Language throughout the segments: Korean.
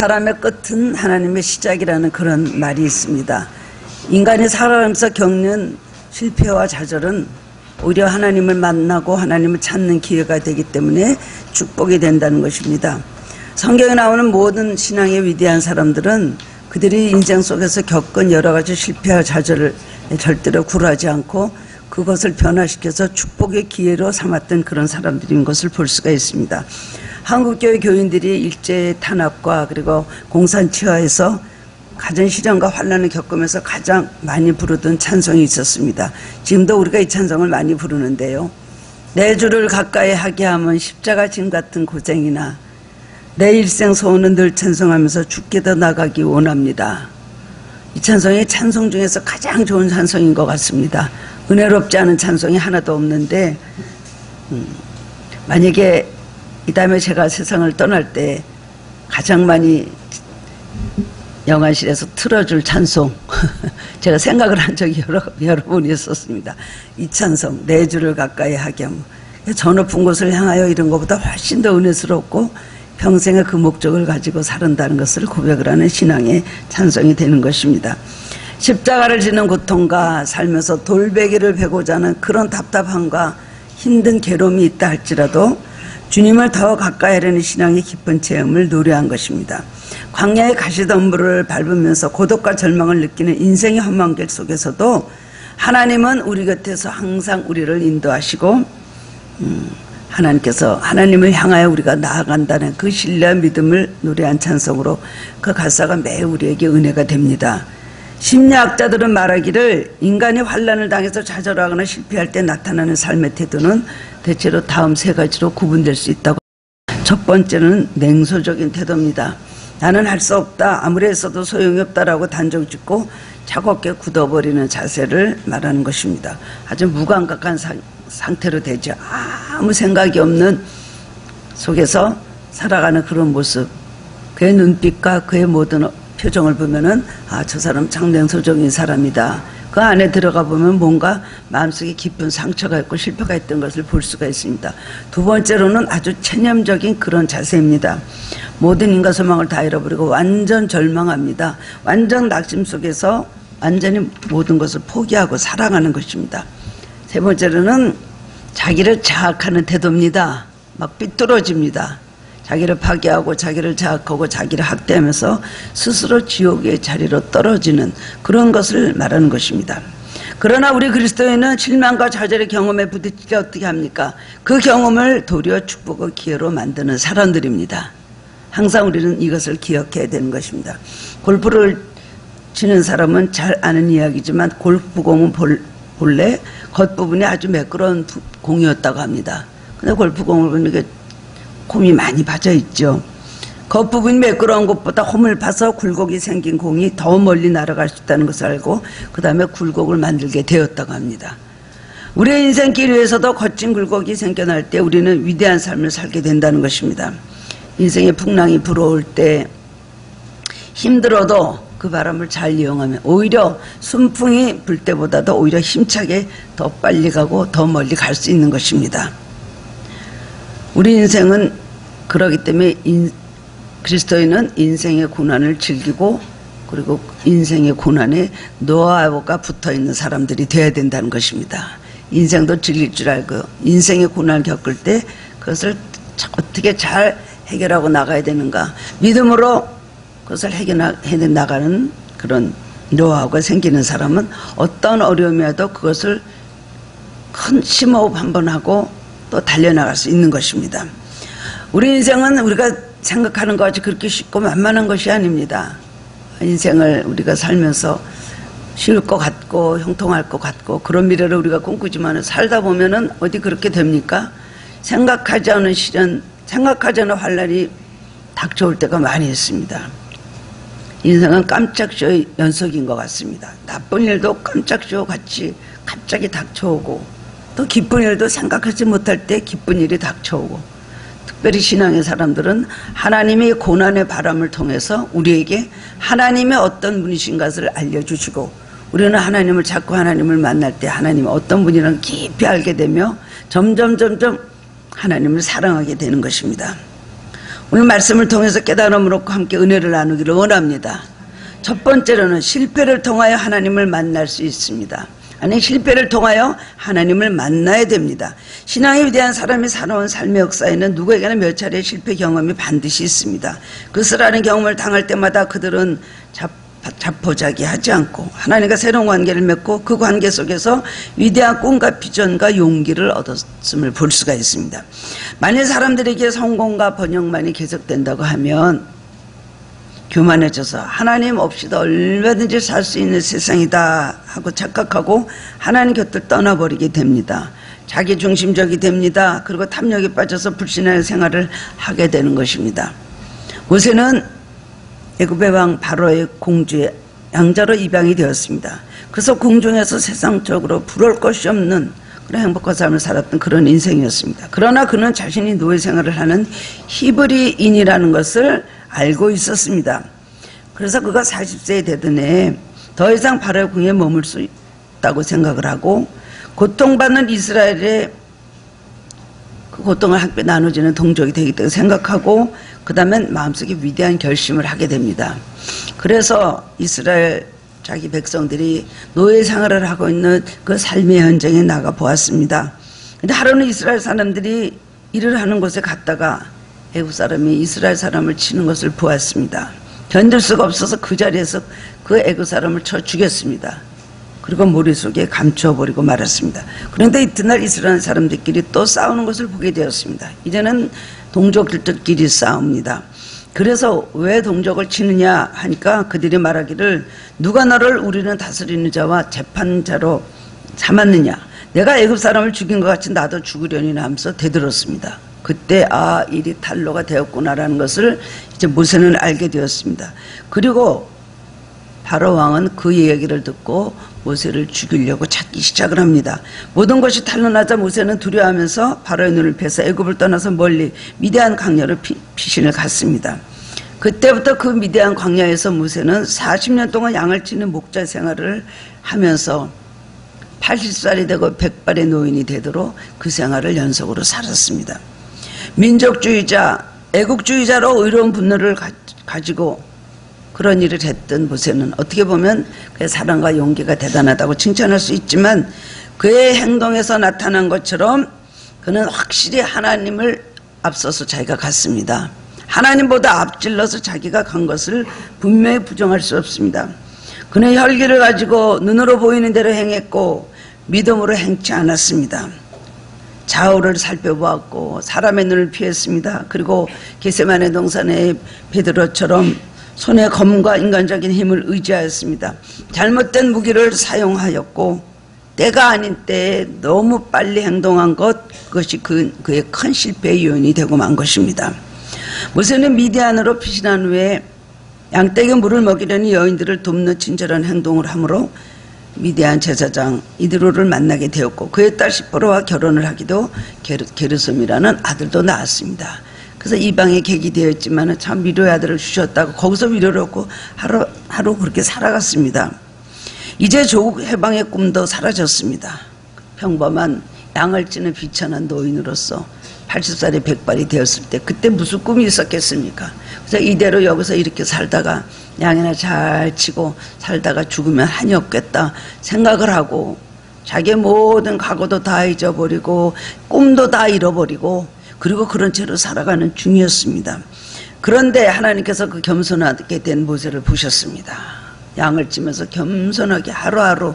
사람의 끝은 하나님의 시작이라는 그런 말이 있습니다. 인간이 살아가면서 겪는 실패와 좌절은 오히려 하나님을 만나고 하나님을 찾는 기회가 되기 때문에 축복이 된다는 것입니다. 성경에 나오는 모든 신앙의 위대한 사람들은 그들이 인생 속에서 겪은 여러 가지 실패와 좌절을 절대로 굴하지 않고 그것을 변화시켜서 축복의 기회로 삼았던 그런 사람들인 것을 볼 수가 있습니다. 한국교회 교인들이 일제 탄압과 그리고 공산치하에서 가장 시련과 환란을 겪으면서 가장 많이 부르던 찬송이 있었습니다. 지금도 우리가 이 찬송을 많이 부르는데요. 내 주를 가까이 하게 하면 십자가 짐 같은 고생이나 내 일생 소원은 늘 찬송하면서 주께 더 나가기 원합니다. 이 찬송이 찬송 중에서 가장 좋은 찬송인 것 같습니다. 은혜롭지 않은 찬송이 하나도 없는데 만약에 이 다음에 제가 세상을 떠날 때 가장 많이 영화실에서 틀어줄 찬송 제가 생각을 한 적이 여러 번 있었습니다. 이 찬송 내 주를 가까이 하게 하면 저 높은 곳을 향하여 이런 것보다 훨씬 더 은혜스럽고 평생의 그 목적을 가지고 살은다는 것을 고백을 하는 신앙의 찬송이 되는 것입니다. 십자가를 지는 고통과 살면서 돌베개를 베고자 하는 그런 답답함과 힘든 괴로움이 있다 할지라도 주님을 더 가까이 하려는 신앙의 깊은 체험을 노래한 것입니다. 광야의 가시덤불을 밟으면서 고독과 절망을 느끼는 인생의 험한 길 속에서도 하나님은 우리 곁에서 항상 우리를 인도하시고 하나님께서 하나님을 향하여 우리가 나아간다는 그 신뢰와 믿음을 노래한 찬송으로 그 가사가 매우 우리에게 은혜가 됩니다. 심리학자들은 말하기를 인간이 환란을 당해서 좌절하거나 실패할 때 나타나는 삶의 태도는 대체로 다음 세 가지로 구분될 수 있다고 합니다. 첫 번째는 냉소적인 태도입니다. 나는 할 수 없다, 아무리 해서도 소용이 없다라고 단정짓고 차갑게 굳어버리는 자세를 말하는 것입니다. 아주 무감각한 상태로 되죠. 아무 생각이 없는 속에서 살아가는 그런 모습, 그의 눈빛과 그의 모든 표정을 보면은 아, 저 사람 참 냉소적인 사람이다. 그 안에 들어가 보면 뭔가 마음속에 깊은 상처가 있고 실패가 있던 것을 볼 수가 있습니다. 두 번째로는 아주 체념적인 그런 자세입니다. 모든 인과 소망을 다 잃어버리고 완전 절망합니다. 완전 낙심 속에서 완전히 모든 것을 포기하고 살아가는 것입니다. 세 번째로는 자기를 자학하는 태도입니다. 막 삐뚤어집니다. 자기를 파괴하고 자기를 자학하고 자기를 학대하면서 스스로 지옥의 자리로 떨어지는 그런 것을 말하는 것입니다. 그러나 우리 그리스도인은 실망과 좌절의 경험에 부딪힐 때 어떻게 합니까? 그 경험을 도리어 축복의 기회로 만드는 사람들입니다. 항상 우리는 이것을 기억해야 되는 것입니다. 골프를 치는 사람은 잘 아는 이야기지만 골프공은 본래 겉부분이 아주 매끄러운 공이었다고 합니다. 근데 골프공을 보니까 홈이 많이 빠져있죠. 겉부분이 매끄러운 것보다 홈을 파서 굴곡이 생긴 공이 더 멀리 날아갈 수 있다는 것을 알고 그 다음에 굴곡을 만들게 되었다고 합니다. 우리의 인생길 위에서도 거친 굴곡이 생겨날 때 우리는 위대한 삶을 살게 된다는 것입니다. 인생의 풍랑이 불어올 때 힘들어도 그 바람을 잘 이용하면 오히려 순풍이 불 때보다도 오히려 힘차게 더 빨리 가고 더 멀리 갈 수 있는 것입니다. 우리 인생은 그러기 때문에 그리스도인은 인생의 고난을 즐기고 그리고 인생의 고난에 노하우가 붙어있는 사람들이 되어야 된다는 것입니다. 인생도 즐길 줄 알고 인생의 고난을 겪을 때 그것을 어떻게 잘 해결하고 나가야 되는가, 믿음으로 그것을 해결해 나가는 그런 노하우가 생기는 사람은 어떤 어려움이라도 그것을 큰 심호흡 한번 하고 또 달려나갈 수 있는 것입니다. 우리 인생은 우리가 생각하는 것 같이 그렇게 쉽고 만만한 것이 아닙니다. 인생을 우리가 살면서 쉬울 것 같고 형통할 것 같고 그런 미래를 우리가 꿈꾸지만 살다 보면은 어디 그렇게 됩니까? 생각하지 않은 시련, 생각하지 않은 환란이 닥쳐올 때가 많이 있습니다. 인생은 깜짝쇼의 연속인 것 같습니다. 나쁜 일도 깜짝쇼 같이 갑자기 닥쳐오고 또 기쁜 일도 생각하지 못할 때 기쁜 일이 닥쳐오고, 특별히 신앙의 사람들은 하나님의 고난의 바람을 통해서 우리에게 하나님의 어떤 분이신 것을 알려주시고 우리는 하나님을 자꾸 하나님을 만날 때 하나님이 어떤 분이란 깊이 알게 되며 점점 하나님을 사랑하게 되는 것입니다. 오늘 말씀을 통해서 깨달음을 얻고 함께 은혜를 나누기를 원합니다. 첫 번째로는 실패를 통하여 하나님을 만날 수 있습니다. 아니, 실패를 통하여 하나님을 만나야 됩니다. 신앙에 위대한 사람이 살아온 삶의 역사에는 누구에게나 몇 차례의 실패 경험이 반드시 있습니다. 그 쓰라린 경험을 당할 때마다 그들은 자포자기하지 않고 하나님과 새로운 관계를 맺고 그 관계 속에서 위대한 꿈과 비전과 용기를 얻었음을 볼 수가 있습니다. 만일 사람들에게 성공과 번영만이 계속된다고 하면 교만해져서 하나님 없이도 얼마든지 살 수 있는 세상이다 하고 착각하고 하나님 곁을 떠나버리게 됩니다. 자기중심적이 됩니다. 그리고 탐욕에 빠져서 불신앙의 생활을 하게 되는 것입니다. 모세는 애굽의 왕 바로의 공주의 양자로 입양이 되었습니다. 그래서 궁중에서 세상적으로 부러울 것이 없는 그런 행복한 삶을 살았던 그런 인생이었습니다. 그러나 그는 자신이 노예 생활을 하는 히브리인이라는 것을 알고 있었습니다. 그래서 그가 40세에 되던 해에 더 이상 바로의 궁에 머물 수 있다고 생각을 하고 고통받는 이스라엘의 그 고통을 함께 나눠주는 동족이 되겠다고 생각하고 그 다음에 마음속에 위대한 결심을 하게 됩니다. 그래서 이스라엘 자기 백성들이 노예 생활을 하고 있는 그 삶의 현장에 나가 보았습니다. 근데 하루는 이스라엘 사람들이 일을 하는 곳에 갔다가 애굽 사람이 이스라엘 사람을 치는 것을 보았습니다. 견딜 수가 없어서 그 자리에서 그 애굽 사람을 쳐 죽였습니다. 그리고 머릿속에 감춰버리고 말았습니다. 그런데 이튿날 이스라엘 사람들끼리 또 싸우는 것을 보게 되었습니다. 이제는 동족들끼리 싸웁니다. 그래서 왜 동족을 치느냐 하니까 그들이 말하기를 누가 너를 우리는 다스리는 자와 재판자로 삼았느냐, 내가 애굽 사람을 죽인 것 같이 나도 죽으려니나 하면서 대들었습니다. 그때 아, 일이 탄로가 되었구나라는 것을 이제 모세는 알게 되었습니다. 그리고 바로 왕은 그 이야기를 듣고 모세를 죽이려고 찾기 시작을 합니다. 모든 것이 탄로나자 모세는 두려워하면서 바로의 눈을 피해서 애굽을 떠나서 멀리 미디안 광야로 피신을 갔습니다. 그때부터 그 미디안 광야에서 모세는 40년 동안 양을 치는 목자 생활을 하면서 80살이 되고 100발의 노인이 되도록 그 생활을 연속으로 살았습니다. 민족주의자, 애국주의자로 의로운 분노를 가지고 그런 일을 했던 모세는 어떻게 보면 그의 사랑과 용기가 대단하다고 칭찬할 수 있지만 그의 행동에서 나타난 것처럼 그는 확실히 하나님을 앞서서 자기가 갔습니다. 하나님보다 앞질러서 자기가 간 것을 분명히 부정할 수 없습니다. 그는 혈기를 가지고 눈으로 보이는 대로 행했고 믿음으로 행치 않았습니다. 좌우를 살펴보았고 사람의 눈을 피했습니다. 그리고 겟세마네 동산의 베드로처럼 손의 검과 인간적인 힘을 의지하였습니다. 잘못된 무기를 사용하였고 때가 아닌 때에 너무 빨리 행동한 것, 그것이 그의 큰 실패의 요인이 되고 만 것입니다. 모세는 미디안으로 피신한 후에 양떼에게 물을 먹이려는 여인들을 돕는 친절한 행동을 함으로 미디안 제사장 이드로를 만나게 되었고 그의 딸 시보라와 결혼을 하기도 게르솜이라는 아들도 낳았습니다. 그래서 이방에 객이 되었지만 참 위로의 아들을 주셨다고 거기서 위로를 얻고 하루 그렇게 살아갔습니다. 이제 조국 해방의 꿈도 사라졌습니다. 평범한 양을 찌는 비천한 노인으로서 80살에 100발이 되었을 때 그때 무슨 꿈이 있었겠습니까? 그래서 이대로 여기서 이렇게 살다가 양이나 잘 치고 살다가 죽으면 한이 없겠다 생각을 하고 자기의 모든 과거도 다 잊어버리고 꿈도 다 잃어버리고 그리고 그런 채로 살아가는 중이었습니다. 그런데 하나님께서 그 겸손하게 된 모세를 보셨습니다. 양을 치면서 겸손하게 하루하루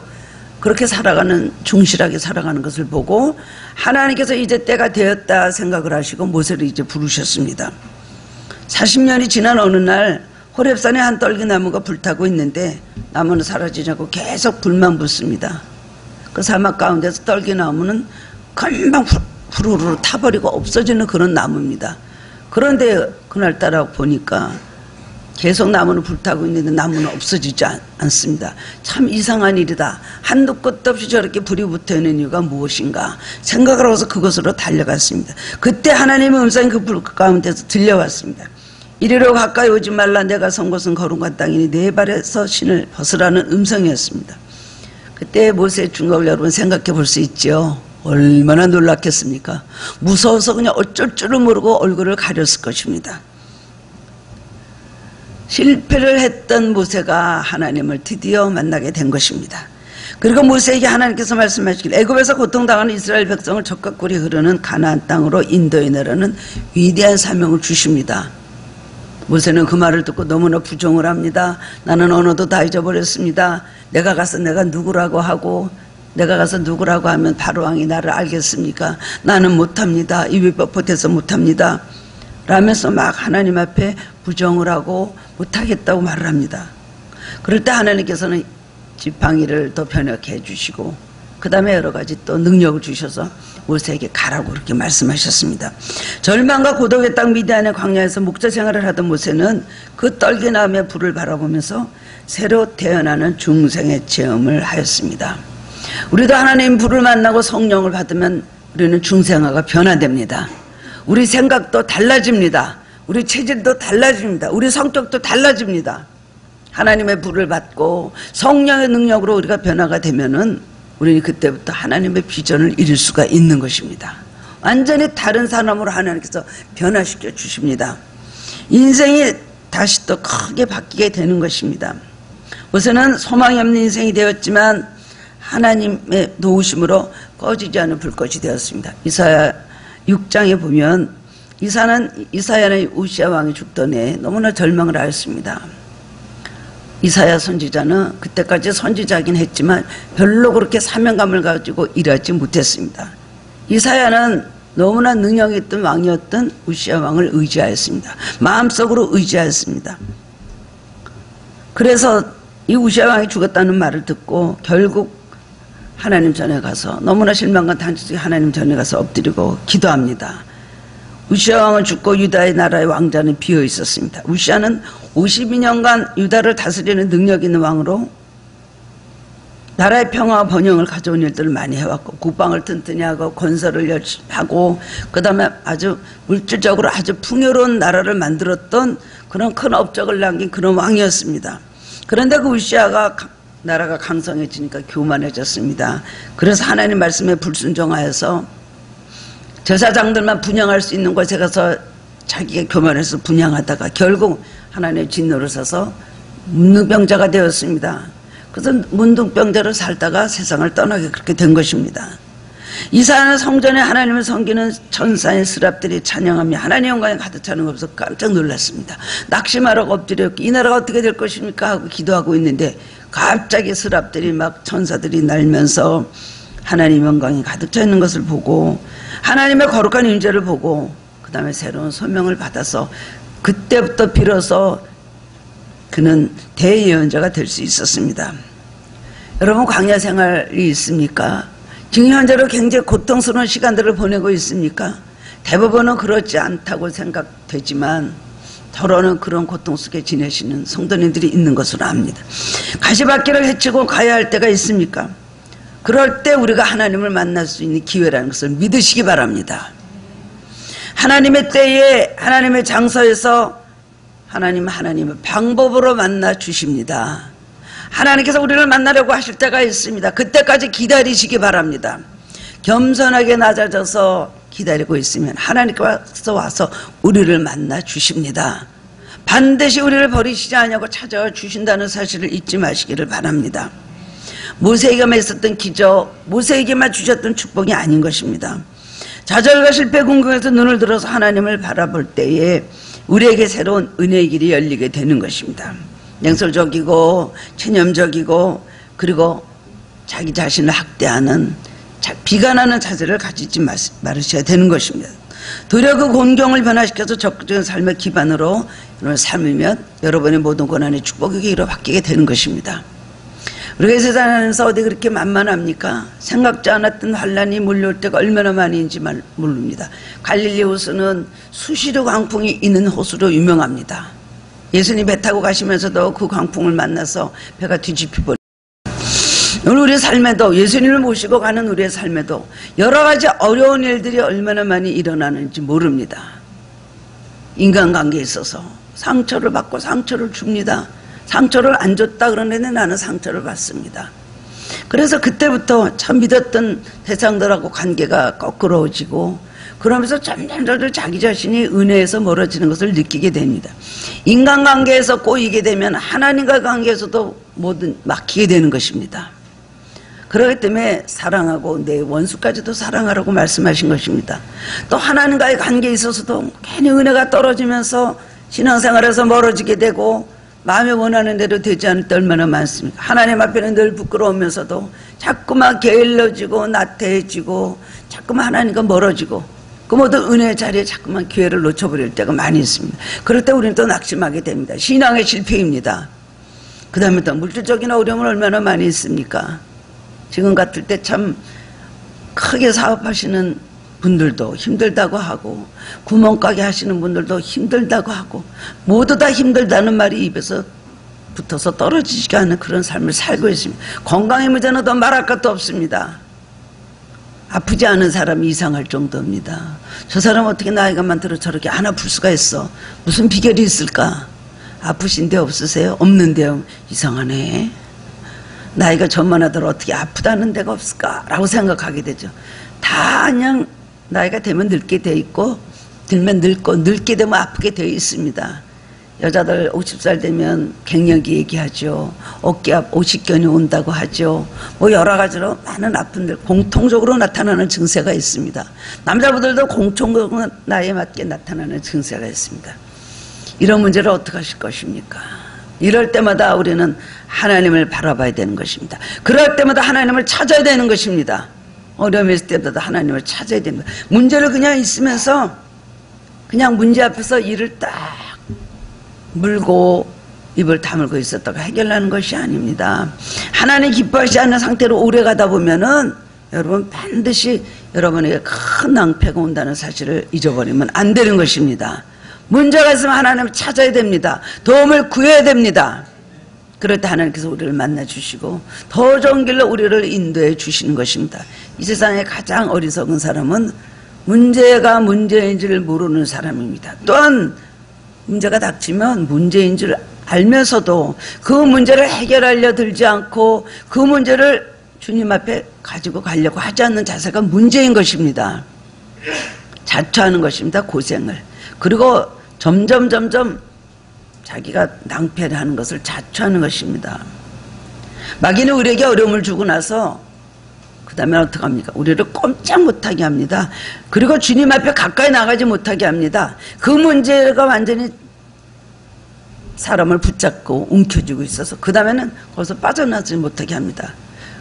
그렇게 살아가는, 충실하게 살아가는 것을 보고 하나님께서 이제 때가 되었다 생각을 하시고 모세를 이제 부르셨습니다. 40년이 지난 어느 날 호렙산에 한 떨기나무가 불타고 있는데 나무는 사라지지 않고 계속 불만 붙습니다. 그 사막 가운데서 떨기나무는 금방 후루룩 타버리고 없어지는 그런 나무입니다. 그런데 그날따라 보니까 계속 나무는 불타고 있는데 나무는 없어지지 않습니다. 참 이상한 일이다. 한도 끝도 없이 저렇게 불이 붙어있는 이유가 무엇인가 생각을 하고서 그곳으로 달려갔습니다. 그때 하나님의 음성이 그 불 가운데서 들려왔습니다. 이리로 가까이 오지 말라. 내가 선 곳은 거룩한 땅이니 네 발에서 신을 벗으라는 음성이었습니다. 그때 모세의 충격을 여러분 생각해 볼 수 있죠. 얼마나 놀랐겠습니까? 무서워서 그냥 어쩔 줄을 모르고 얼굴을 가렸을 것입니다. 실패를 했던 모세가 하나님을 드디어 만나게 된 것입니다. 그리고 모세에게 하나님께서 말씀하시길 애굽에서 고통당하는 이스라엘 백성을 젖과 꿀이 흐르는 가나안 땅으로 인도해 내라는 위대한 사명을 주십니다. 모세는 그 말을 듣고 너무나 부정을 합니다. 나는 언어도 다 잊어버렸습니다. 내가 가서 내가 누구라고 하고 내가 가서 누구라고 하면 바로 왕이 나를 알겠습니까? 나는 못합니다. 입이 뻣뻣해서 못합니다 라면서 막 하나님 앞에 부정을 하고 못하겠다고 말을 합니다. 그럴 때 하나님께서는 지팡이를 더 변혁해 주시고 그 다음에 여러 가지 또 능력을 주셔서 모세에게 가라고 그렇게 말씀하셨습니다. 절망과 고독의 땅 미디안의 광야에서 목자 생활을 하던 모세는 그 떨기나무의 불을 바라보면서 새로 태어나는 중생의 체험을 하였습니다. 우리도 하나님 불을 만나고 성령을 받으면 우리는 중생아가 변화됩니다. 우리 생각도 달라집니다. 우리 체질도 달라집니다. 우리 성격도 달라집니다. 하나님의 불을 받고 성령의 능력으로 우리가 변화가 되면은 우리는 그때부터 하나님의 비전을 이룰 수가 있는 것입니다. 완전히 다른 사람으로 하나님께서 변화시켜 주십니다. 인생이 다시 또 크게 바뀌게 되는 것입니다. 모세는 소망이 없는 인생이 되었지만 하나님의 도우심으로 꺼지지 않은 불꽃이 되었습니다. 이사야 6장에 보면 이사야는 웃시야 왕이 죽던 해에 너무나 절망을 하였습니다. 이사야 선지자는 그때까지 선지자긴 했지만 별로 그렇게 사명감을 가지고 일하지 못했습니다. 이사야는 너무나 능력이 있던 왕이었던 웃시야 왕을 의지하였습니다. 마음속으로 의지하였습니다. 그래서 이 웃시야 왕이 죽었다는 말을 듣고 결국 하나님 전에 가서 너무나 실망과 단식이 하나님 전에 가서 엎드리고 기도합니다. 웃시야 왕은 죽고 유다의 나라의 왕자는 비어 있었습니다. 웃시야는 52년간 유다를 다스리는 능력 있는 왕으로 나라의 평화와 번영을 가져온 일들을 많이 해왔고 국방을 튼튼히 하고 건설을 열심히 하고 그 다음에 아주 물질적으로 아주 풍요로운 나라를 만들었던 그런 큰 업적을 남긴 그런 왕이었습니다. 그런데 그 웃시야가 나라가 강성해지니까 교만해졌습니다. 그래서 하나님 말씀에 불순종하여서 제사장들만 분향할 수 있는 곳에 가서 자기가 교만해서 분향하다가 결국 하나님의 진노를 사서 문둥병자가 되었습니다. 그래서 문둥병자로 살다가 세상을 떠나게 그렇게 된 것입니다. 이사야는 성전에 하나님을 섬기는 천사인 스랍들이 찬양하며 하나님 영광에 가득 차는 것에서 깜짝 놀랐습니다. 낙심하라고 엎드렸고 이 나라가 어떻게 될 것입니까 하고 기도하고 있는데 갑자기 스랍들이 막 천사들이 날면서 하나님 영광이 가득 차 있는 것을 보고 하나님의 거룩한 임재를 보고 그 다음에 새로운 소명을 받아서 그때부터 비로소 그는 대예언자가 될 수 있었습니다. 여러분 광야 생활이 있습니까? 지금 현재로 굉장히 고통스러운 시간들을 보내고 있습니까? 대부분은 그렇지 않다고 생각되지만 더러는 그런 고통 속에 지내시는 성도님들이 있는 것으로 압니다. 가시밭길을 헤치고 가야 할 때가 있습니까? 그럴 때 우리가 하나님을 만날 수 있는 기회라는 것을 믿으시기 바랍니다. 하나님의 때에 하나님의 장소에서 하나님의 방법으로 만나 주십니다. 하나님께서 우리를 만나려고 하실 때가 있습니다. 그때까지 기다리시기 바랍니다. 겸손하게 낮아져서 기다리고 있으면 하나님께서 와서 우리를 만나 주십니다. 반드시 우리를 버리시지 않냐고 찾아와 주신다는 사실을 잊지 마시기를 바랍니다. 모세에게만 있었던 기적, 모세에게만 주셨던 축복이 아닌 것입니다. 좌절과 실패 궁극에서 눈을 들어서 하나님을 바라볼 때에 우리에게 새로운 은혜의 길이 열리게 되는 것입니다. 냉소적이고 체념적이고 그리고 자기 자신을 학대하는 비관하는 자세를 가지지 말으셔야 되는 것입니다. 도리어 그 곤경을 변화시켜서 적극적인 삶의 기반으로 이런 삶이면 여러분의 모든 고난의 축복의 기회로 바뀌게 되는 것입니다. 우리가 이 세상에서 어디 그렇게 만만합니까? 생각지 않았던 환란이 몰려올 때가 얼마나 많은지 모릅니다. 갈릴리 호수는 수시로 광풍이 있는 호수로 유명합니다. 예수님 배 타고 가시면서도 그 광풍을 만나서 배가 뒤집히고 오늘 우리의 삶에도 예수님을 모시고 가는 우리의 삶에도 여러 가지 어려운 일들이 얼마나 많이 일어나는지 모릅니다. 인간관계에 있어서 상처를 받고 상처를 줍니다. 상처를 안 줬다 그러는데 나는 상처를 받습니다. 그래서 그때부터 참 믿었던 대상들하고 관계가 거꾸러워지고 그러면서 점점 자기 자신이 은혜에서 멀어지는 것을 느끼게 됩니다. 인간관계에서 꼬이게 되면 하나님과의 관계에서도 뭐든 막히게 되는 것입니다. 그렇기 때문에 사랑하고 내 원수까지도 사랑하라고 말씀하신 것입니다. 또 하나님과의 관계에 있어서도 괜히 은혜가 떨어지면서 신앙생활에서 멀어지게 되고 마음에 원하는 대로 되지 않을 때 얼마나 많습니까? 하나님 앞에는 늘 부끄러우면서도 자꾸만 게을러지고 나태해지고 자꾸만 하나님과 멀어지고 그 모든 은혜의 자리에 자꾸만 기회를 놓쳐버릴 때가 많이 있습니다. 그럴 때 우리는 또 낙심하게 됩니다. 신앙의 실패입니다. 그 다음에 또 물질적인 어려움은 얼마나 많이 있습니까? 지금 같을 때 참 크게 사업하시는 분들도 힘들다고 하고 구멍가게 하시는 분들도 힘들다고 하고 모두 다 힘들다는 말이 입에서 붙어서 떨어지지가 않은 그런 삶을 살고 있습니다. 건강의 문제는 더 말할 것도 없습니다. 아프지 않은 사람이 이상할 정도입니다. 저 사람 어떻게 나이가 많더라도 저렇게 안 아플 수가 있어? 무슨 비결이 있을까? 아프신데 없으세요? 없는데요. 이상하네. 나이가 저만 하더라도 어떻게 아프다는 데가 없을까라고 생각하게 되죠. 다 그냥 나이가 되면 늙게 돼 있고 들면 늙고 늙게 되면 아프게 돼 있습니다. 여자들 50살 되면 갱년기 얘기하죠. 어깨 앞 오십견이 온다고 하죠. 뭐 여러 가지로 많은 아픔들 공통적으로 나타나는 증세가 있습니다. 남자분들도 공통적으로 나이에 맞게 나타나는 증세가 있습니다. 이런 문제를 어떻게 하실 것입니까? 이럴 때마다 우리는 하나님을 바라봐야 되는 것입니다. 그럴 때마다 하나님을 찾아야 되는 것입니다. 어려움이 있을 때마다 하나님을 찾아야 됩니다. 문제를 그냥 있으면서 그냥 문제 앞에서 이를 딱 물고 입을 다물고 있었다가 해결하는 것이 아닙니다. 하나님 기뻐하지 않는 상태로 오래 가다 보면은 여러분 반드시 여러분에게 큰 낭패가 온다는 사실을 잊어버리면 안 되는 것입니다. 문제가 있으면 하나님을 찾아야 됩니다. 도움을 구해야 됩니다. 그럴 때 하나님께서 우리를 만나주시고 더 좋은 길로 우리를 인도해 주시는 것입니다. 이 세상에 가장 어리석은 사람은 문제가 문제인지를 모르는 사람입니다. 또한 문제가 닥치면 문제인 줄 알면서도 그 문제를 해결하려 들지 않고 그 문제를 주님 앞에 가지고 가려고 하지 않는 자세가 문제인 것입니다. 자초하는 것입니다. 고생을. 그리고 점점 자기가 낭패를 하는 것을 자초하는 것입니다. 마귀는 우리에게 어려움을 주고 나서 그 다음에 어떡합니까? 우리를 꼼짝 못하게 합니다. 그리고 주님 앞에 가까이 나가지 못하게 합니다. 그 문제가 완전히 사람을 붙잡고 움켜쥐고 있어서 그 다음에는 거기서 빠져나지 못하게 합니다.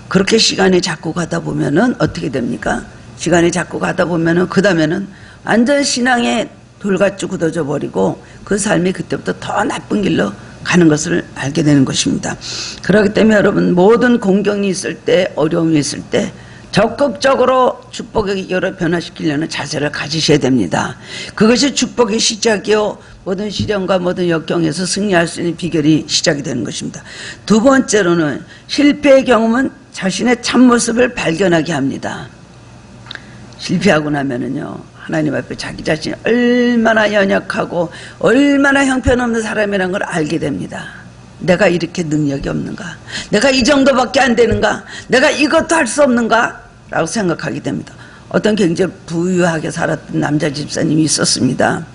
그렇게 시간이 자꾸 가다 보면은 어떻게 됩니까? 시간이 자꾸 가다 보면은 그 다음에는 완전 신앙에 돌같이 굳어져 버리고 그 삶이 그때부터 더 나쁜 길로 가는 것을 알게 되는 것입니다. 그렇기 때문에 여러분 모든 공경이 있을 때 어려움이 있을 때 적극적으로 축복의 기회로 변화시키려는 자세를 가지셔야 됩니다. 그것이 축복의 시작이요 모든 시련과 모든 역경에서 승리할 수 있는 비결이 시작이 되는 것입니다. 두 번째로는 실패의 경험은 자신의 참모습을 발견하게 합니다. 실패하고 나면은요 하나님 앞에 자기 자신이 얼마나 연약하고 얼마나 형편없는 사람이라는 걸 알게 됩니다. 내가 이렇게 능력이 없는가? 내가 이 정도밖에 안 되는가? 내가 이것도 할 수 없는가? 라고 생각하게 됩니다. 어떤 굉장히 부유하게 살았던 남자 집사님이 있었습니다.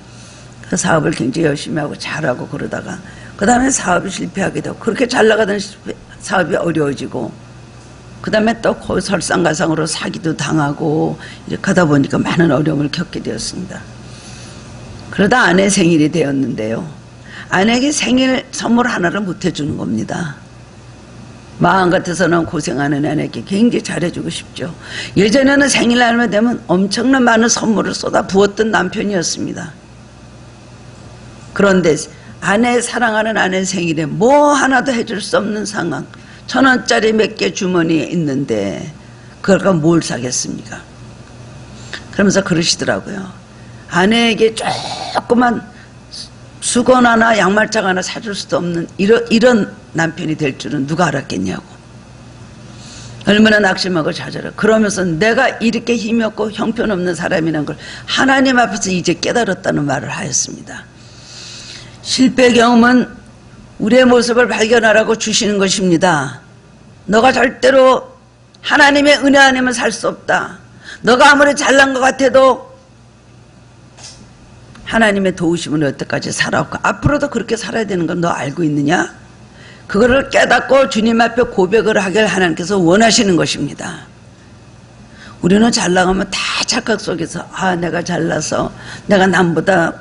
그 사업을 굉장히 열심히 하고 잘하고 그러다가 그 다음에 사업이 실패하게 되고 그렇게 잘 나가던 사업이 어려워지고 그 다음에 또 설상가상으로 사기도 당하고 이렇게 하다 보니까 많은 어려움을 겪게 되었습니다. 그러다 아내 생일이 되었는데요. 아내에게 생일 선물 하나를 못 해주는 겁니다. 마음 같아서는 고생하는 아내에게 굉장히 잘해주고 싶죠. 예전에는 생일날만 되면 엄청난 많은 선물을 쏟아 부었던 남편이었습니다. 그런데 아내 사랑하는 아내 생일에 뭐 하나도 해줄 수 없는 상황 1,000원짜리 몇 개 주머니에 있는데 그걸 뭘 사겠습니까? 그러면서 그러시더라고요. 아내에게 조그만 수건 하나 양말장 하나 사줄 수도 없는 이런 남편이 될 줄은 누가 알았겠냐고. 얼마나 낙심하고 좌절해. 그러면서 내가 이렇게 힘이 없고 형편없는 사람이란 걸 하나님 앞에서 이제 깨달았다는 말을 하였습니다. 실패 경험은 우리의 모습을 발견하라고 주시는 것입니다. 너가 절대로 하나님의 은혜 아니면 살 수 없다. 너가 아무리 잘난 것 같아도 하나님의 도우심은 여태까지 살아왔고 앞으로도 그렇게 살아야 되는 건 너 알고 있느냐? 그거를 깨닫고 주님 앞에 고백을 하길 하나님께서 원하시는 것입니다. 우리는 잘 나가면 다 착각 속에서 아 내가 잘나서 내가 남보다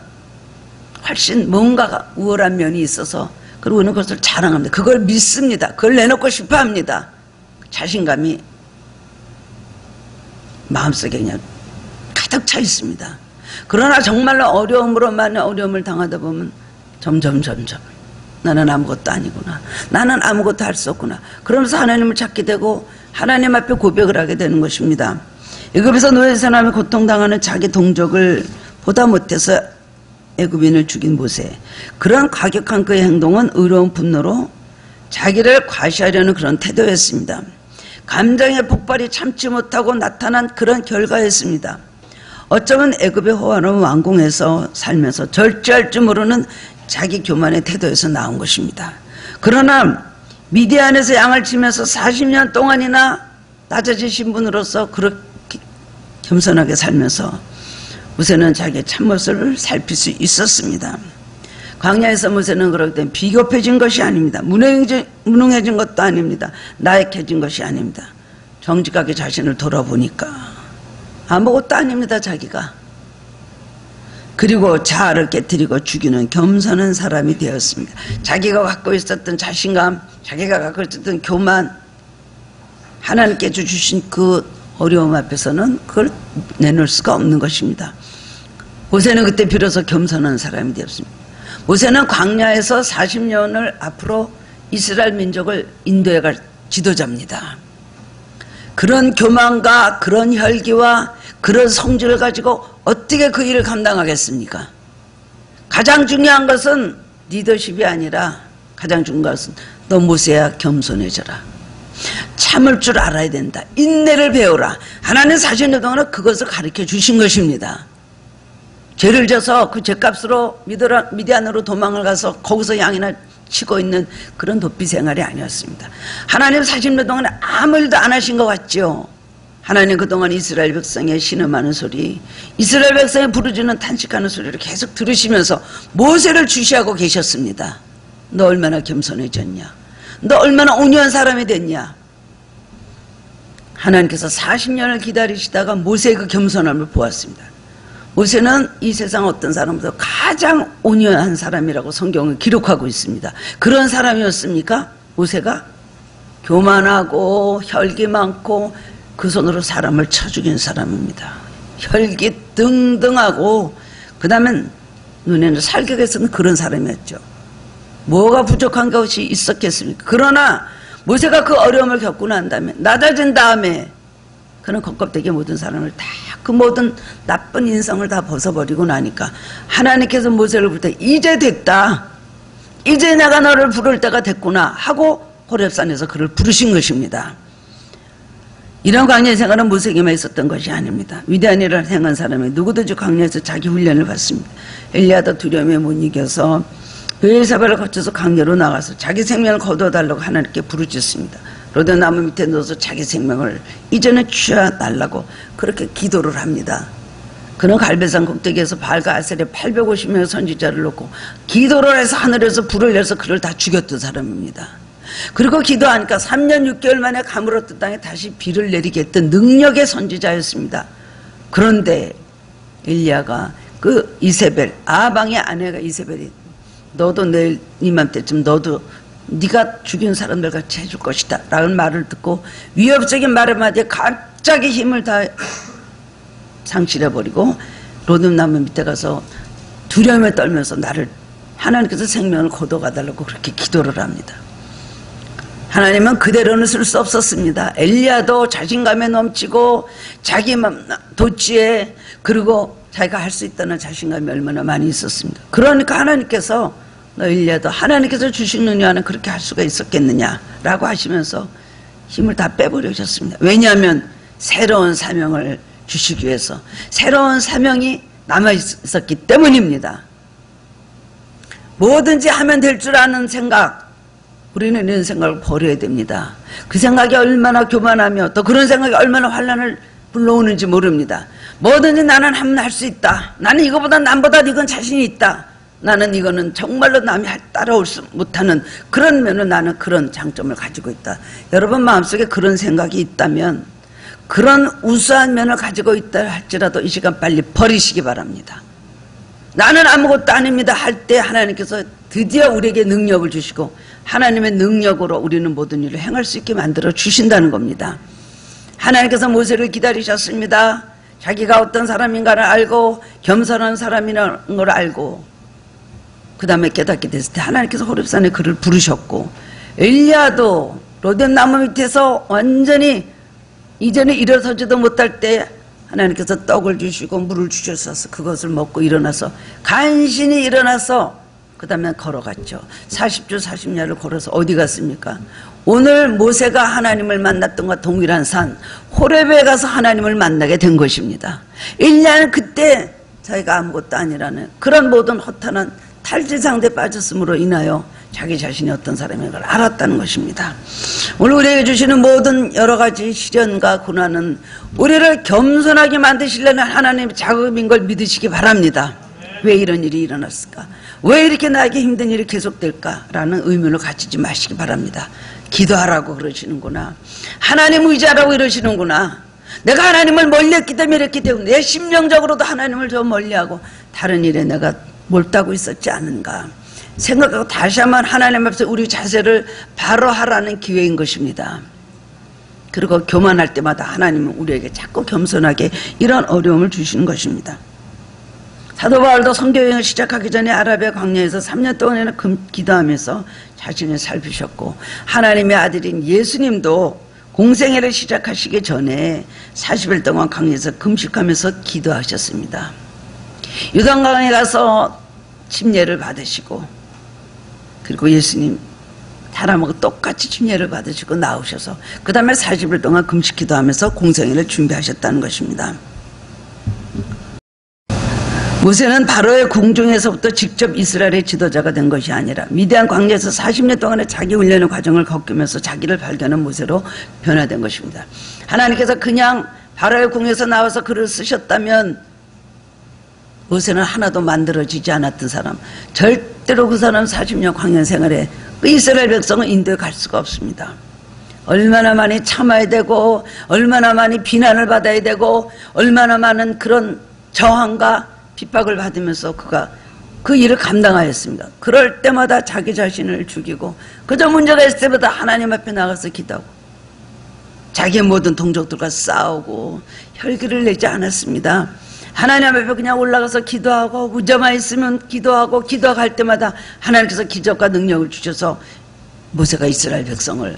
훨씬 뭔가가 우월한 면이 있어서 그리고 우리는 그것을 자랑합니다. 그걸 믿습니다. 그걸 내놓고 싶어합니다. 자신감이 마음속에 그냥 가득 차 있습니다. 그러나 정말로 어려움으로만 어려움을 당하다 보면 점점 나는 아무것도 아니구나, 나는 아무것도 할 수 없구나 그러면서 하나님을 찾게 되고 하나님 앞에 고백을 하게 되는 것입니다. 애굽에서 노예에서 나며 고통당하는 자기 동족을 보다 못해서 애굽인을 죽인 모세, 그런 과격한 그의 행동은 의로운 분노로 자기를 과시하려는 그런 태도였습니다. 감정의 폭발이 참지 못하고 나타난 그런 결과였습니다. 어쩌면 애굽의 호화로운 왕궁에서 살면서 절제할 줄 모르는 자기 교만의 태도에서 나온 것입니다. 그러나 미디안에서 양을 치면서 40년 동안이나 낮아지신 분으로서 그렇게 겸손하게 살면서 모세는 자기의 참모습을 살필 수 있었습니다. 광야에서 모세는 그럴 땐 비겁해진 것이 아닙니다. 무능해진 것도 아닙니다. 나약해진 것이 아닙니다. 정직하게 자신을 돌아보니까 아무것도 아닙니다. 자기가. 그리고 자아를 깨뜨리고 죽이는 겸손한 사람이 되었습니다. 자기가 갖고 있었던 자신감, 자기가 갖고 있었던 교만, 하나님께 주신 그 어려움 앞에서는 그걸 내놓을 수가 없는 것입니다. 모세는 그때 비로소 겸손한 사람이 되었습니다. 모세는 광야에서 40년을 앞으로 이스라엘 민족을 인도해갈 지도자입니다. 그런 교만과 그런 혈기와 그런 성질을 가지고 어떻게 그 일을 감당하겠습니까? 가장 중요한 것은 리더십이 아니라 가장 중요한 것은 너 모세야 겸손해져라. 참을 줄 알아야 된다. 인내를 배워라. 하나님 40년 동안 그것을 가르쳐 주신 것입니다. 죄를 져서 그 죄값으로 미디안으로 도망을 가서 거기서 양이나 치고 있는 그런 도피 생활이 아니었습니다. 하나님 40년 동안 아무 일도 안 하신 것 같죠. 하나님 그동안 이스라엘 백성의 신음하는 소리, 이스라엘 백성의 부르짖는 탄식하는 소리를 계속 들으시면서 모세를 주시하고 계셨습니다. 너 얼마나 겸손해졌냐, 너 얼마나 온유한 사람이 됐냐. 하나님께서 40년을 기다리시다가 모세의 그 겸손함을 보았습니다. 모세는 이 세상 어떤 사람보다 가장 온유한 사람이라고 성경은 기록하고 있습니다. 그런 사람이었습니까? 모세가 교만하고 혈기 많고 그 손으로 사람을 쳐 죽인 사람입니다. 혈기 등등하고 그 다음엔 눈에는 살격에서는 그런 사람이었죠. 뭐가 부족한 것이 있었겠습니까? 그러나 모세가 그 어려움을 겪고 난 다음에 낮아진 다음에 그는 겉껍데기 모든 사람을 다 그 모든 나쁜 인성을 다 벗어버리고 나니까 하나님께서 모세를 부르다 이제 됐다, 이제 내가 너를 부를 때가 됐구나 하고 호렙산에서 그를 부르신 것입니다. 이런 광야 생활은 모세에게만 있었던 것이 아닙니다. 위대한 일을 행한 사람이 누구든지 광야에서 자기 훈련을 받습니다. 엘리야도 두려움에 못 이겨서 베엘사바를 거쳐서 광야로 나가서 자기 생명을 거둬달라고 하나님께 부르짖습니다. 로뎀 나무 밑에 누워서 자기 생명을 이전에 취해달라고 그렇게 기도를 합니다. 그는 갈멜산 꼭대기에서 발과 아셀에 850명의 선지자를 놓고 기도를 해서 하늘에서 불을 내서 그를 다 죽였던 사람입니다. 그리고 기도하니까 3년 6개월 만에 가물었던 땅에 다시 비를 내리게 했던 능력의 선지자였습니다. 그런데 엘리야가 그 이세벨, 아방의 아내가 이세벨이 너도 내일 이맘때쯤 너도 네가 죽인 사람들 같이 해줄 것이다 라는 말을 듣고 위협적인 말 한마디에 갑자기 힘을 다 상실해버리고 로뎀나무 밑에 가서 두려움에 떨면서 나를 하나님께서 생명을 거둬가달라고 그렇게 기도를 합니다. 하나님은 그대로는 쓸 수 없었습니다. 엘리야도 자신감에 넘치고 자기 도취에 그리고 자기가 할 수 있다는 자신감이 얼마나 많이 있었습니다. 그러니까 하나님께서 너 엘리야도 하나님께서 주신 능력은 그렇게 할 수가 있었겠느냐라고 하시면서 힘을 다 빼버리셨습니다. 왜냐하면 새로운 사명을 주시기 위해서 새로운 사명이 남아있었기 때문입니다. 뭐든지 하면 될 줄 아는 생각, 우리는 이런 생각을 버려야 됩니다. 그 생각이 얼마나 교만하며 또 그런 생각이 얼마나 환란을 불러오는지 모릅니다. 뭐든지 나는 하면 할 수 있다. 나는 이거보다 남보다 이건 자신이 있다. 나는 이거는 정말로 남이 따라올 수 못하는 그런 면으로 나는 그런 장점을 가지고 있다. 여러분 마음속에 그런 생각이 있다면 그런 우수한 면을 가지고 있다 할지라도 이 시간 빨리 버리시기 바랍니다. 나는 아무것도 아닙니다 할 때 하나님께서 드디어 우리에게 능력을 주시고 하나님의 능력으로 우리는 모든 일을 행할 수 있게 만들어 주신다는 겁니다. 하나님께서 모세를 기다리셨습니다. 자기가 어떤 사람인가를 알고 겸손한 사람이라는 걸 알고 그 다음에 깨닫게 됐을 때 하나님께서 호렙산에 그를 부르셨고, 엘리야도 로뎀 나무 밑에서 완전히 이전에 일어서지도 못할 때 하나님께서 떡을 주시고 물을 주셔서 그것을 먹고 일어나서 간신히 일어나서 그 다음에 걸어갔죠. 40주 40야를 걸어서 어디 갔습니까? 오늘 모세가 하나님을 만났던과 동일한 산 호렙에 가서 하나님을 만나게 된 것입니다. 1년 그때 자기가 아무것도 아니라는 그런 모든 허탄한 탈지상대에 빠졌음으로 인하여 자기 자신이 어떤 사람인 걸 알았다는 것입니다. 오늘 우리에게 주시는 모든 여러 가지 시련과 고난은 우리를 겸손하게 만드시려는 하나님의 작업인 걸 믿으시기 바랍니다. 왜 이런 일이 일어났을까? 왜 이렇게 나에게 힘든 일이 계속될까라는 의문을 가지지 마시기 바랍니다. 기도하라고 그러시는구나. 하나님 의지하라고 이러시는구나. 내가 하나님을 멀리했기 때문에 이렇게 되고 내 심령적으로도 하나님을 좀 멀리하고 다른 일에 내가 몰두하고 있었지 않은가 생각하고 다시 한번 하나님 앞에서 우리 자세를 바로 하라는 기회인 것입니다. 그리고 교만할 때마다 하나님은 우리에게 자꾸 겸손하게 이런 어려움을 주시는 것입니다. 사도 바울도 선교여행을 시작하기 전에 아라비아 광야에서 3년 동안에는 기도하면서 자신을 살피셨고, 하나님의 아들인 예수님도 공생애를 시작하시기 전에 40일 동안 광야에서 금식하면서 기도하셨습니다. 유단강에 가서 침례를 받으시고, 그리고 예수님 사람하고 똑같이 침례를 받으시고 나오셔서 그 다음에 40일 동안 금식 기도하면서 공생애를 준비하셨다는 것입니다. 모세는 바로의 궁중에서부터 직접 이스라엘의 지도자가 된 것이 아니라 미디안 광야에서 40년 동안의 자기 훈련의 과정을 겪으면서 자기를 발견한 모세로 변화된 것입니다. 하나님께서 그냥 바로의 궁에서 나와서 글을 쓰셨다면 모세는 하나도 만들어지지 않았던 사람, 절대로 그 사람 40년 광야 생활에 그 이스라엘 백성은 인도에 갈 수가 없습니다. 얼마나 많이 참아야 되고 얼마나 많이 비난을 받아야 되고 얼마나 많은 그런 저항과 핍박을 받으면서 그가 그 일을 감당하였습니다. 그럴 때마다 자기 자신을 죽이고 그저 문제가 있을 때마다 하나님 앞에 나가서 기도하고 자기의 모든 동족들과 싸우고 혈기를 내지 않았습니다. 하나님 앞에 그냥 올라가서 기도하고 의자만 있으면 기도하고 기도할 때마다 하나님께서 기적과 능력을 주셔서 모세가 이스라엘 백성을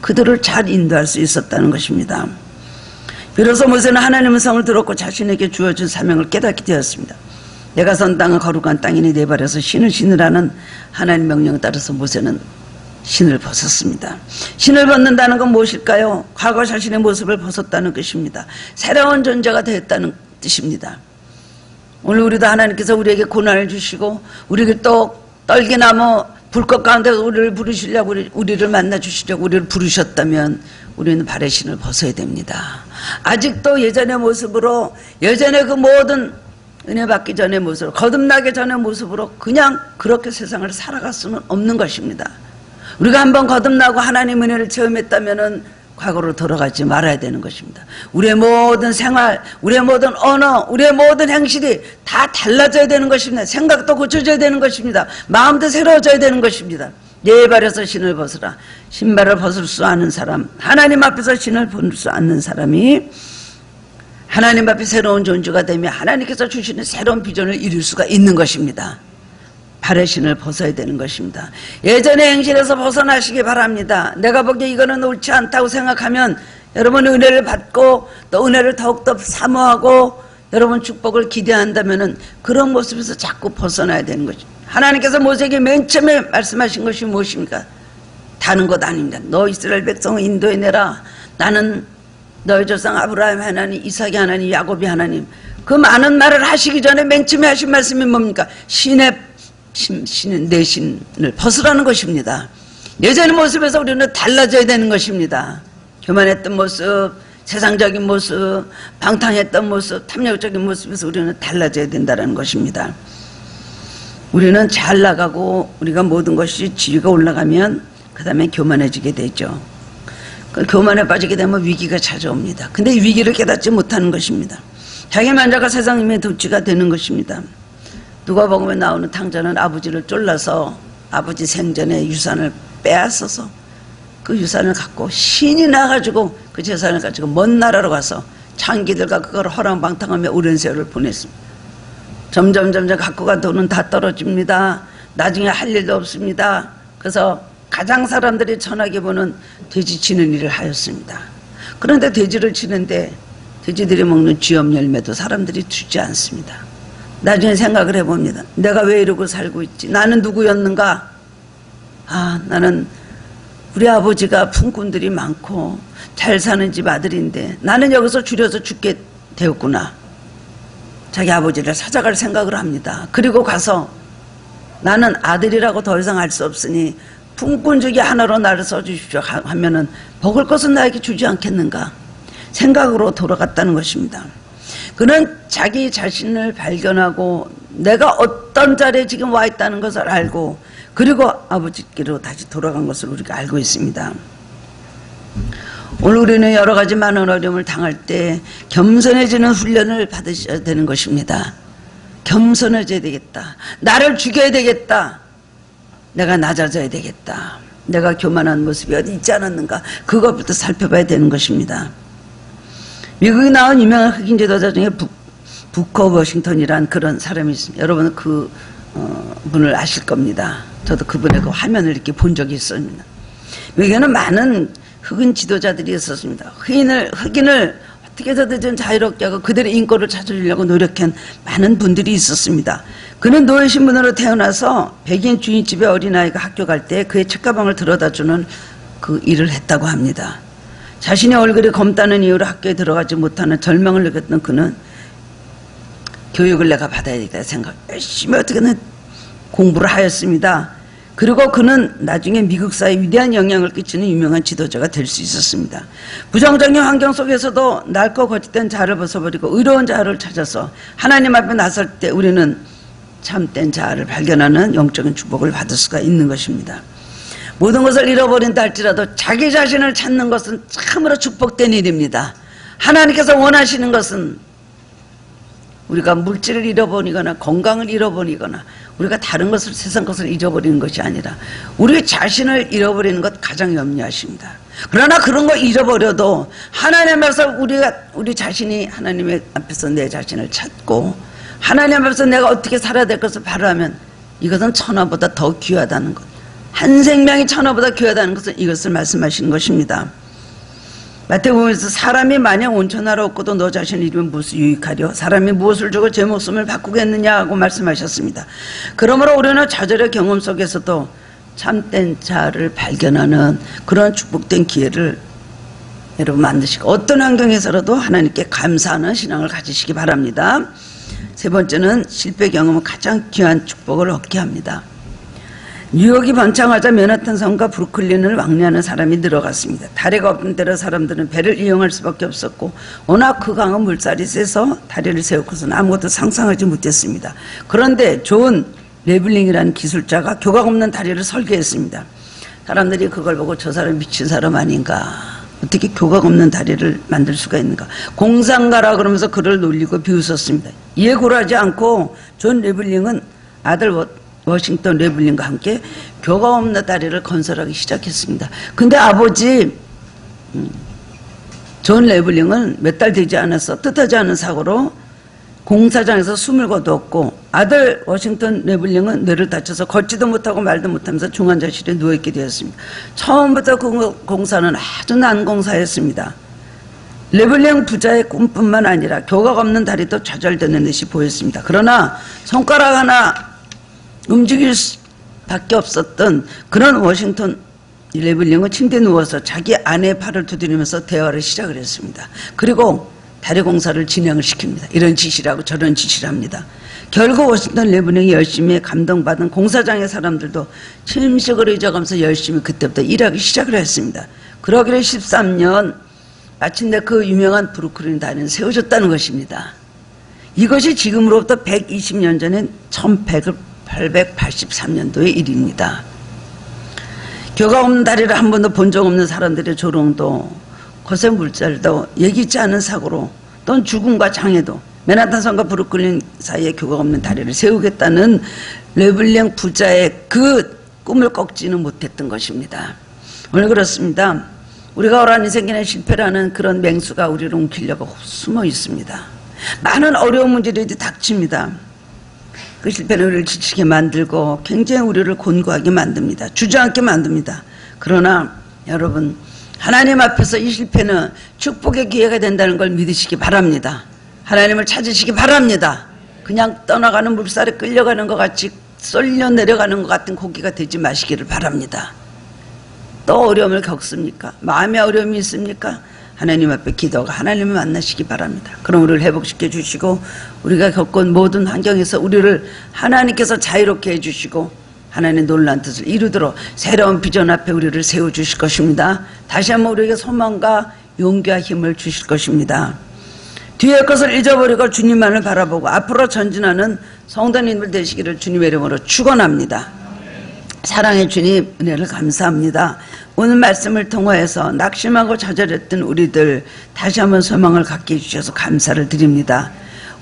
그들을 잘 인도할 수 있었다는 것입니다. 비로소 모세는 하나님의 성을 들었고 자신에게 주어진 사명을 깨닫게 되었습니다. 내가 선 땅은 거룩한 땅이니 네 발에서 신을 신으라는 하나님 명령에 따라서 모세는 신을 벗었습니다. 신을 벗는다는 건 무엇일까요? 과거 자신의 모습을 벗었다는 것입니다. 새로운 존재가 되었다는 뜻입니다. 오늘 우리도 하나님께서 우리에게 고난을 주시고 우리에게 또 떨기나무 불꽃 가운데서 우리를 부르시려고 우리를 만나 주시려고 우리를 부르셨다면 우리는 발의 신을 벗어야 됩니다. 아직도 예전의 모습으로 예전의 그 모든 은혜 받기 전의 모습으로 거듭나기 전의 모습으로 그냥 그렇게 세상을 살아갈 수는 없는 것입니다. 우리가 한번 거듭나고 하나님 은혜를 체험했다면은 과거로 돌아가지 말아야 되는 것입니다. 우리의 모든 생활, 우리의 모든 언어, 우리의 모든 행실이 다 달라져야 되는 것입니다. 생각도 고쳐져야 되는 것입니다. 마음도 새로워져야 되는 것입니다. 네 발에서 신을 벗으라. 신발을 벗을 수 아는 사람, 하나님 앞에서 신을 벗을 수 않는 사람이 하나님 앞에 새로운 존재가 되며 하나님께서 주시는 새로운 비전을 이룰 수가 있는 것입니다. 발의 신을 벗어야 되는 것입니다. 예전의 행실에서 벗어나시기 바랍니다. 내가 보기에 이거는 옳지 않다고 생각하면 여러분 은혜를 받고 또 은혜를 더욱더 사모하고 여러분 축복을 기대한다면은 그런 모습에서 자꾸 벗어나야 되는 거죠. 하나님께서 모세에게 맨 처음에 말씀하신 것이 무엇입니까? 다른 것 아닙니다. 너 이스라엘 백성을 인도해 내라. 나는 너의 조상 아브라함 하나님, 이삭이 하나님, 야곱이 하나님. 그 많은 말을 하시기 전에 맨 처음에 하신 말씀이 뭡니까? 신은 내 신을 벗으라는 것입니다. 예전의 모습에서 우리는 달라져야 되는 것입니다. 교만했던 모습, 세상적인 모습, 방탕했던 모습, 탐욕적인 모습에서 우리는 달라져야 된다는 것입니다. 우리는 잘 나가고 우리가 모든 것이 지위가 올라가면 그 다음에 교만해지게 되죠. 교만에 빠지게 되면 위기가 찾아옵니다. 근데 위기를 깨닫지 못하는 것입니다. 자기 만족과 세상 힘의 도취가 되는 것입니다. 누가복음에 나오는 탕자는 아버지를 쫄라서 아버지 생전에 유산을 빼앗아서 그 유산을 갖고 신이 나가지고 그 재산을 가지고 먼 나라로 가서 창기들과 그걸 허랑방탕하며 오랜 세월을 보냈습니다. 점점 갖고 간 돈은 다 떨어집니다. 나중에 할 일도 없습니다. 그래서 가장 사람들이 천하게 보는 돼지 치는 일을 하였습니다. 그런데 돼지를 치는데 돼지들이 먹는 쥐염 열매도 사람들이 주지 않습니다. 나중에 생각을 해봅니다. 내가 왜 이러고 살고 있지? 나는 누구였는가? 아, 나는 우리 아버지가 품꾼들이 많고 잘 사는 집 아들인데 나는 여기서 줄여서 죽게 되었구나. 자기 아버지를 찾아갈 생각을 합니다. 그리고 가서 나는 아들이라고 더 이상 알 수 없으니 품꾼주기 하나로 나를 써주십시오 하면은 먹을 것은 나에게 주지 않겠는가 생각으로 돌아갔다는 것입니다. 그는 자기 자신을 발견하고 내가 어떤 자리에 지금 와 있다는 것을 알고 그리고 아버지께로 다시 돌아간 것을 우리가 알고 있습니다. 오늘 우리는 여러 가지 많은 어려움을 당할 때 겸손해지는 훈련을 받으셔야 되는 것입니다. 겸손해져야 되겠다. 나를 죽여야 되겠다. 내가 낮아져야 되겠다. 내가 교만한 모습이 어디 있지 않았는가. 그것부터 살펴봐야 되는 것입니다. 미국에 나온 유명한 흑인 지도자 중에 부커 워싱턴이란 그런 사람이 있습니다. 여러분은 그 분을 아실 겁니다. 저도 그분의 그 화면을 이렇게 본 적이 있습니다. 미국에는 많은 흑인 지도자들이 있었습니다. 흑인을 어떻게 해서든 자유롭게 하고 그들의 인권을 찾으려고 노력한 많은 분들이 있었습니다. 그는 노예 신분으로 태어나서 백인 주인집의 어린아이가 학교 갈 때 그의 책가방을 들여다주는 그 일을 했다고 합니다. 자신의 얼굴이 검다는 이유로 학교에 들어가지 못하는 절망을 느꼈던 그는 교육을 내가 받아야 되겠다 생각 열심히 어떻게든 공부를 하였습니다. 그리고 그는 나중에 미국 사회에 위대한 영향을 끼치는 유명한 지도자가 될 수 있었습니다. 부정적인 환경 속에서도 낡고 거짓된 자아를 벗어버리고 의로운 자아를 찾아서 하나님 앞에 나설 때 우리는 참된 자아를 발견하는 영적인 축복을 받을 수가 있는 것입니다. 모든 것을 잃어버린다 할지라도 자기 자신을 찾는 것은 참으로 축복된 일입니다. 하나님께서 원하시는 것은 우리가 물질을 잃어버리거나 건강을 잃어버리거나 우리가 다른 것을 세상 것을 잊어버리는 것이 아니라 우리 자신을 잃어버리는 것 가장 염려하십니다. 그러나 그런 거 잃어버려도 하나님 앞에서 우리 자신이 하나님의 앞에서 내 자신을 찾고 하나님 앞에서 내가 어떻게 살아야 될 것을 바라면 이것은 천하보다 더 귀하다는 것. 한 생명이 천하보다 귀하다는 것은 이것을 말씀하시는 것입니다. 마태복음에서 사람이 만약 온천하러 없고도 너 자신을 잃으면 무엇을 유익하려 사람이 무엇을 주고 제 목숨을 바꾸겠느냐고 말씀하셨습니다. 그러므로 우리는 좌절의 경험 속에서도 참된 자아를 발견하는 그런 축복된 기회를 여러분 만드시고 어떤 환경에서라도 하나님께 감사하는 신앙을 가지시기 바랍니다. 세 번째는 실패 경험은 가장 귀한 축복을 얻게 합니다. 뉴욕이 번창하자 맨하탄 섬과 브루클린을 왕래하는 사람이 늘어갔습니다. 다리가 없는 때로 사람들은 배를 이용할 수밖에 없었고 워낙 그 강은 물살이 세서 다리를 세우고서는 아무것도 상상하지 못했습니다. 그런데 존 레블링이라는 기술자가 교각 없는 다리를 설계했습니다. 사람들이 그걸 보고 저 사람 미친 사람 아닌가, 어떻게 교각 없는 다리를 만들 수가 있는가, 공상가라 그러면서 그를 놀리고 비웃었습니다. 이에 굴하지 않고 존 레블링은 아들 워싱턴 레블린과 함께 교각 없는 다리를 건설하기 시작했습니다. 근데 아버지 존 레블링은 몇 달 되지 않아서 뜻하지 않은 사고로 공사장에서 숨을 거두었고 아들 워싱턴 레블링은 뇌를 다쳐서 걷지도 못하고 말도 못하면서 중환자실에 누워있게 되었습니다. 처음부터 그 공사는 아주 난공사였습니다. 레블링 부자의 꿈뿐만 아니라 교각 없는 다리도 좌절되는 듯이 보였습니다. 그러나 손가락 하나 움직일 수밖에 없었던 그런 워싱턴 레블링은 침대에 누워서 자기 아내의 팔을 두드리면서 대화를 시작을 했습니다. 그리고 다리 공사를 진행을 시킵니다. 이런 짓이라고 하고 저런 짓이라 합니다. 결국 워싱턴 레블링이 열심히 감동받은 공사장의 사람들도 침식을 잊어가면서 열심히 그때부터 일하기 시작을 했습니다. 그러기를 13년 마침내 그 유명한 브루클린 단위는 세워졌다는 것입니다. 이것이 지금으로부터 120년 전인 1883년도의 일입니다. 교가 없는 다리를 한 번도 본 적 없는 사람들의 조롱도, 거세 물살도, 예기치 않은 사고로, 또는 죽음과 장애도 맨하탄성과 브루클린 사이에 교가 없는 다리를 세우겠다는 르블랭 부자의 그 꿈을 꺾지는 못했던 것입니다. 오늘 그렇습니다. 우리가 오랜 인생의 실패라는 그런 맹수가 우리를 움키려고 숨어 있습니다. 많은 어려운 문제들이 닥칩니다. 그 실패는 우리를 지치게 만들고 굉장히 우리를 곤고하게 만듭니다. 주저앉게 만듭니다. 그러나 여러분, 하나님 앞에서 이 실패는 축복의 기회가 된다는 걸 믿으시기 바랍니다. 하나님을 찾으시기 바랍니다. 그냥 떠나가는 물살에 끌려가는 것 같이 쏠려 내려가는 것 같은 고기가 되지 마시기를 바랍니다. 또 어려움을 겪습니까? 마음에 어려움이 있습니까? 하나님 앞에 기도가 하나님을 만나시기 바랍니다. 그럼 우리를 회복시켜 주시고, 우리가 겪은 모든 환경에서 우리를 하나님께서 자유롭게 해주시고 하나님의 놀라운 뜻을 이루도록 새로운 비전 앞에 우리를 세워주실 것입니다. 다시 한번 우리에게 소망과 용기와 힘을 주실 것입니다. 뒤의 것을 잊어버리고 주님만을 바라보고 앞으로 전진하는 성도님들 되시기를 주님의 이름으로 축원합니다. 사랑의 주님, 은혜를 감사합니다. 오늘 말씀을 통하여서 낙심하고 좌절했던 우리들 다시 한번 소망을 갖게 해주셔서 감사를 드립니다.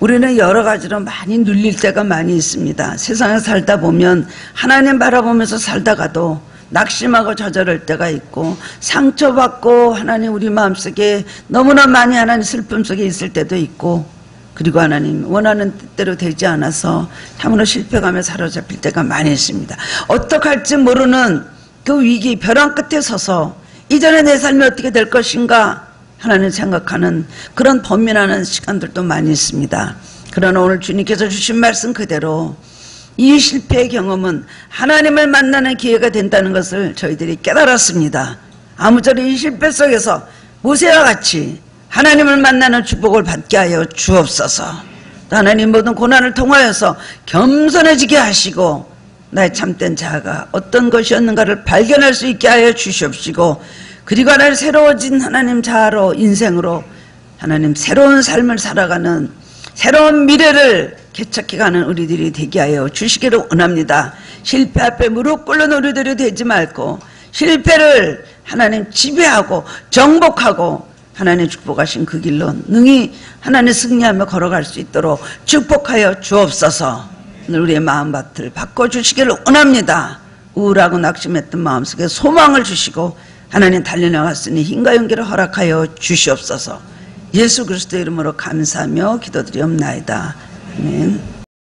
우리는 여러 가지로 많이 눌릴 때가 많이 있습니다. 세상에 살다 보면 하나님 바라보면서 살다가도 낙심하고 좌절할 때가 있고, 상처받고 하나님 우리 마음속에 너무나 많이 하나님 슬픔 속에 있을 때도 있고, 그리고 하나님 원하는 뜻대로 되지 않아서 참으로 실패감에 사로잡힐 때가 많이 있습니다. 어떻게 할지 모르는 그 위기, 벼랑 끝에 서서 이전에 내 삶이 어떻게 될 것인가 하나님 생각하는 그런 범민하는 시간들도 많이 있습니다. 그러나 오늘 주님께서 주신 말씀 그대로 이 실패의 경험은 하나님을 만나는 기회가 된다는 것을 저희들이 깨달았습니다. 아무쪼록 이 실패 속에서 모세와 같이 하나님을 만나는 축복을 받게 하여 주옵소서. 하나님, 모든 고난을 통하여서 겸손해지게 하시고 나의 참된 자아가 어떤 것이었는가를 발견할 수 있게 하여 주시옵시고, 그리고 하나님 새로워진 하나님 자아로, 인생으로 하나님 새로운 삶을 살아가는 새로운 미래를 개척해가는 우리들이 되게 하여 주시기를 원합니다. 실패 앞에 무릎 꿇는 우리들이 되지 말고, 실패를 하나님 지배하고 정복하고 하나님 축복하신 그 길로 능히 하나님 승리하며 걸어갈 수 있도록 축복하여 주옵소서. 오늘 우리의 마음밭을 바꿔주시기를 원합니다. 우울하고 낙심했던 마음속에 소망을 주시고 하나님 달려나갔으니 힘과 용기를 허락하여 주시옵소서. 예수 그리스도의 이름으로 감사하며 기도드리옵나이다. 아멘.